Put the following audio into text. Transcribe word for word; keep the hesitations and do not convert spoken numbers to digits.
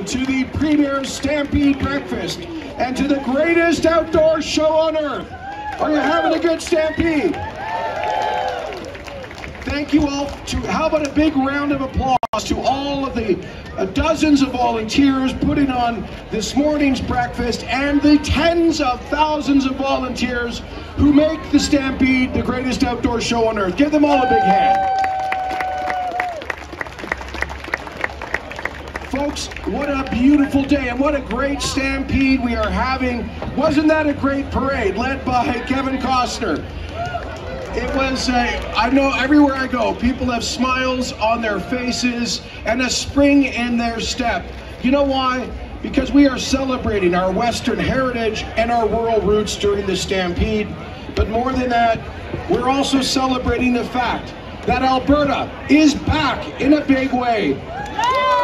welcome to the Premier Stampede Breakfast and to the greatest outdoor show on earth. Are you having a good stampede? Thank you all. To, how about a big round of applause to all of the uh, dozens of volunteers putting on this morning's breakfast and the tens of thousands of volunteers who make the Stampede the greatest outdoor show on earth. Give them all a big hand. Folks, what a beautiful day and what a great stampede we are having. Wasn't that a great parade led by Kevin Costner? It was, uh, I know everywhere I go, people have smiles on their faces and a spring in their step. You know why? Because we are celebrating our Western heritage and our rural roots during the stampede. But more than that, we're also celebrating the fact that Alberta is back in a big way.